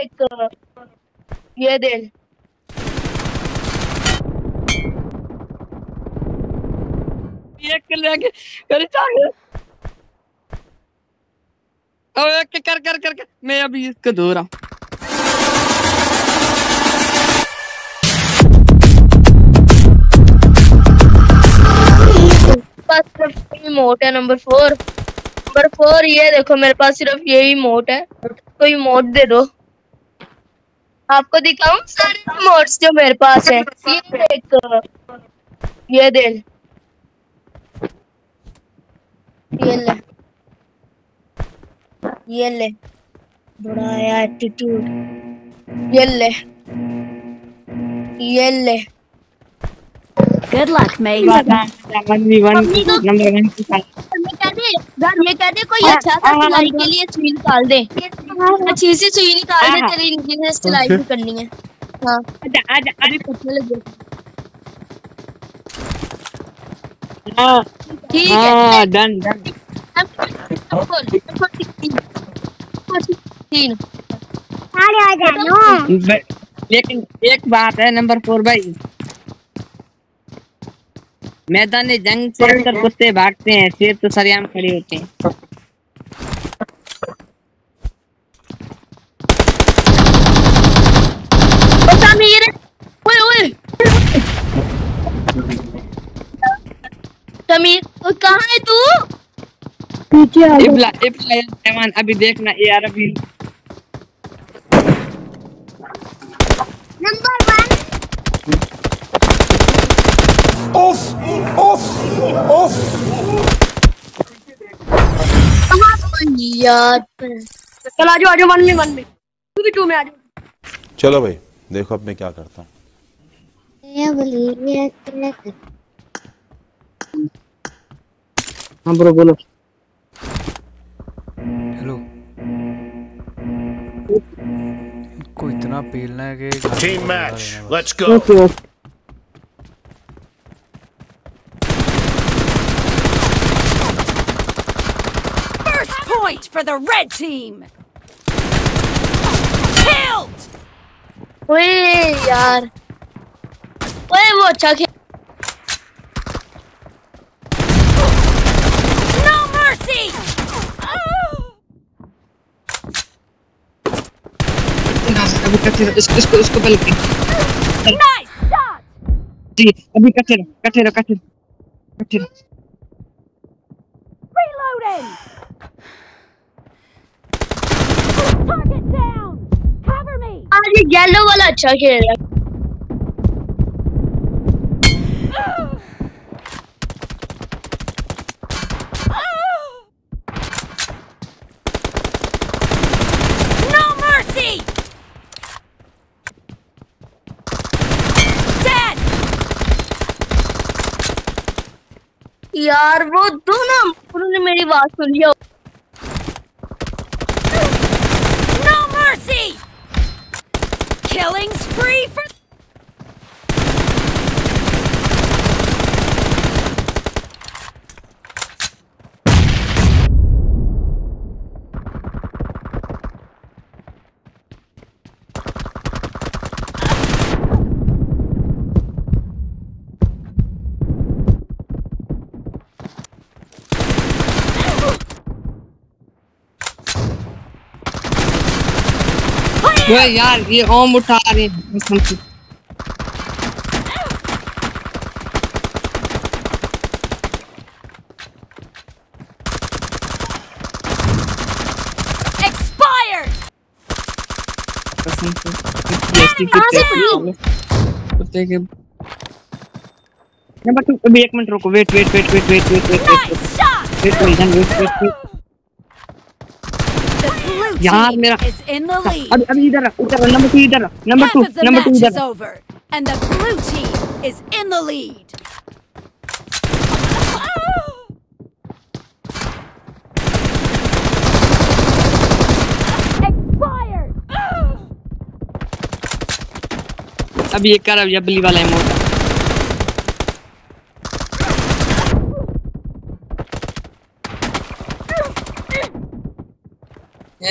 ये दे कर मैं अभी इसको धो रहा हूँ। मोट है नंबर 4। ये देखो मेरे पास सिर्फ यही मोट है, कोई मोट दे दो। आपको दिखाऊं सारे मोट्स जो मेरे पास है। ये दे, ये ले बड़ा एटीट्यूड, ये ले, ये ले। Good luck, mate. घर में कर दे कोई अच्छा सा सिलाई के लिए सुई निकाल दे, अच्छी सी सुई निकाल दे, तेरी इंजीनियर सिलाई भी करनी है। हाँ आजा अभी पत्थर लगे। हाँ ठीक है, हाँ डन। अरे आजा नो। लेकिन एक बात है नंबर 4 भाई, मैदान जंग से अक्सर कुत्ते भागते हैं, शेर तो सरेआम खड़े होते हैं। समीर कहाँ है तू? पीछे आ गया। इब्ला अभी देखना यार, अभी नंबर 1 यार चलो भाई देखो अब मैं क्या करता हूँ। हाँ ब्रो बोलो। हेलो, इनको इतना पेलना है कि team match let's go. For the red team. Killed. Oye yaar, oye wo acha khe. No mercy. Abhi katte raho, isko pehle pe. Nice shot. Ji abhi katte raho. Reloading. Target down, cover me. आज yellow वाला अच्छा खेल रहा है। No mercy. Dead. यार वो दोनों उन्होंने मेरी बात सुन लिया। Killing spree for वो यार ये ओम उठा रहे हैं। नंबर 2 एक मिनट रुको, वेट। यार मेरा अभी इधर नंबर 2 इधर। And the blue team is in the lead. अभी एक कर अबली वाला इमोट। ये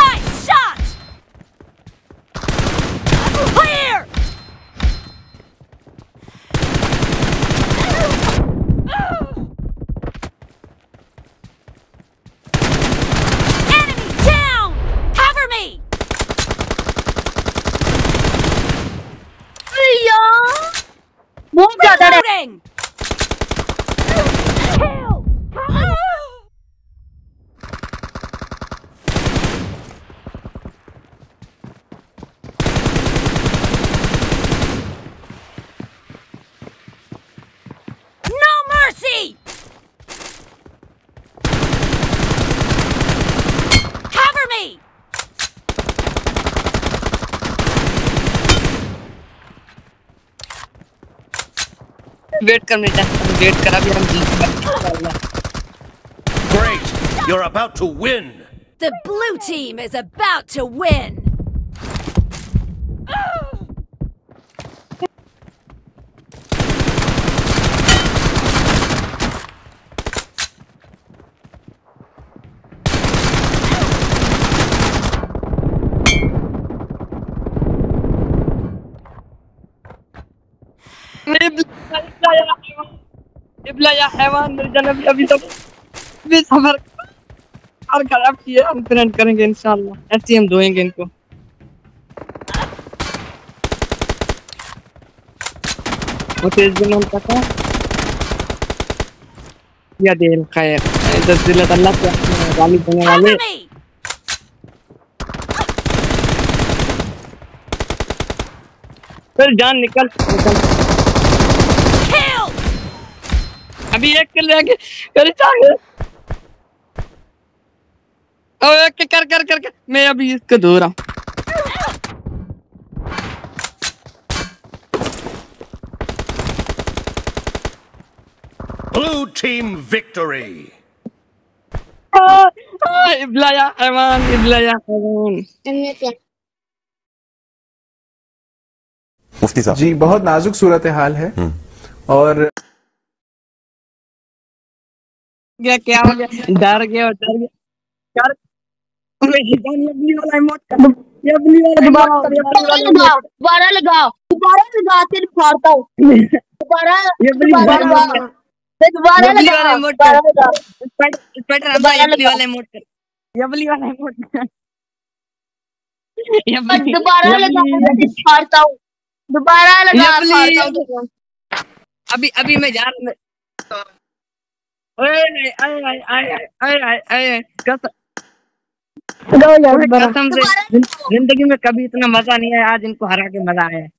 Nice shot! Clear! Enemy down! Cover me! Reloading! Great! You're about to win! The blue team is about to win! يا حيوان الجنب ابي تب بس حمر ارجع العب شيء عم فرند كرنج ان شاء الله اتيم دوينج انكو وتزنون تكا يا دي الخير اذا الزله طلعت احنا علي بنوا عليه फिर जान निकल अभी एक कर लेंगे कर चांगे अब एक कर कर कर कर मैं अभी इसको धो रहा हूँ Blue Team Victory इब्लाया अमान इब्लाया अमान मुफ्ती साहब जी बहुत नाजुक सूरत हाल है और क्या हो गया डर गया यार मैं अपनी वाला इमोट कर दूं ये अपनी वाला लगाओ दोबारा लगाओ दोबारा लगा तेरे फाड़ता हूं दोबारा ये दोबारा लगा इमोट कर पेटर भाई अपनी वाला इमोट कर ये अपनी वाला इमोट ये दोबारा लगा तेरे फाड़ता हूं दोबारा लगा फाड़ता हूं अभी अभी मैं जा रहा हूं आए कसम से जिंदगी में कभी इतना मजा नहीं आया आज इनको हरा के मजा आया